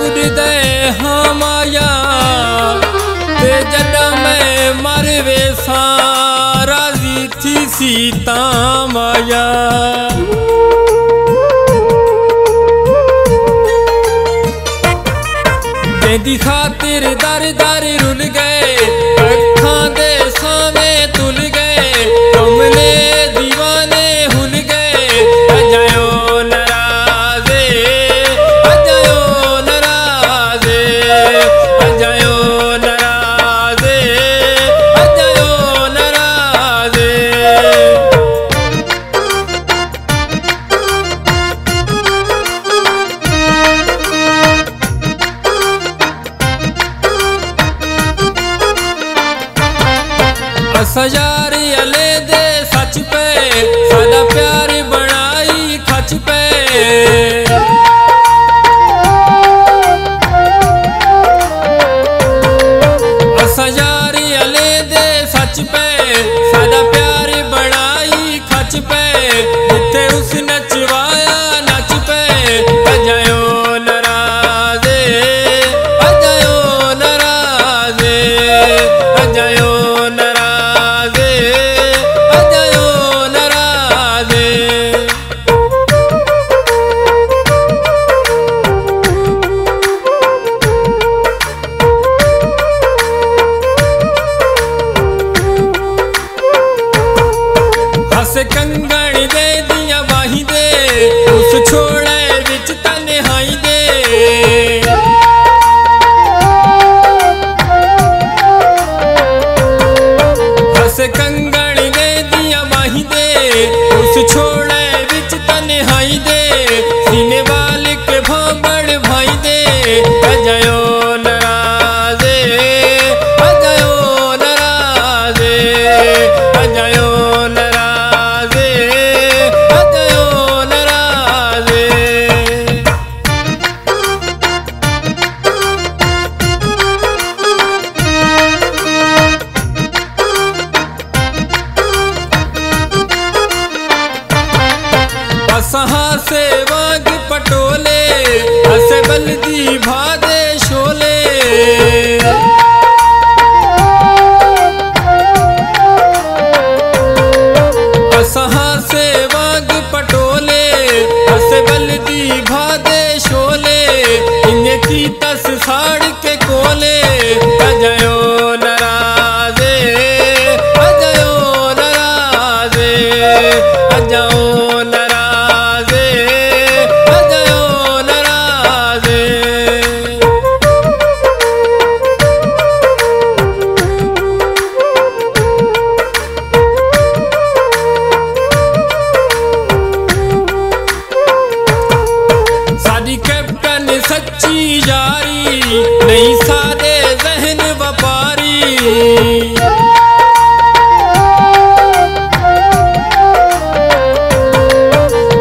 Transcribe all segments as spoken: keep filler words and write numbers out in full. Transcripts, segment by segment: उड़दे हम आया ते जदा मैं मरवे सा राजी थी सीता माया। तेदी खातिर दर दर रुल गए अखां दे सावे तुल गए तुमने दीवाने हुल गए। अज्जन ओ नाराज ऐ अज्जन ओ नाराज ऐ अज्जन ओ नाराज ऐ अज्जन ओ नाराज ऐ। हजार अले दे सच पे सादा प्यार बनाई खच पे हजार अले दे सच पे सादा प्यार बनाई खच पे जिथे उस नचवाया नच पे। अज्जन ओ नाराज ऐ अज्जन ओ नाराज ऐ अज्जन ओ कंगण दे दिया बाही दे उस छोड़े विच तन्हाई दे हस कंगण दे दिया बाही दे उस छोड़े विच तन्हाई दे सीने वाल के भांबड़ भाई दे। अज्जन ओ नाराज ऐ अज्जन ओ नाराज ऐ अज्जन ओ नाराज ऐ। सहा से वाग पटोले हसे बल्दी भादे शोले सहा से वाग पटोले हसे बल्दी भादे शोले इन्हें की तस साड़ के कोले। अज्जन ओ नाराज ऐ अज्जन ओ नाराज ऐ अज्जन ओ नाराज ऐ। सच्ची जारी नहीं सादे जहन व्यापारी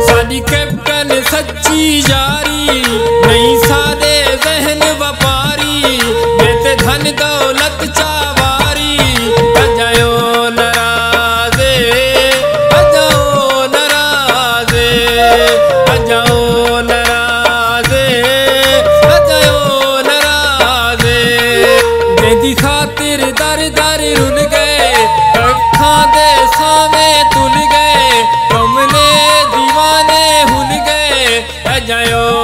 साडी कैप्टन सच्ची जारी नहीं सादे जहन व्यापारी देते धन दौलत चावारी। अज्जन ओ नाराज ऐ अज्जन ओ नाराज ऐ अज्जन ओ नाराज ऐ। तेदी खातिर दर दर रुल गए अखां दे सावे तुल गए तुमने दीवाने हुल गए। अज्जन ओ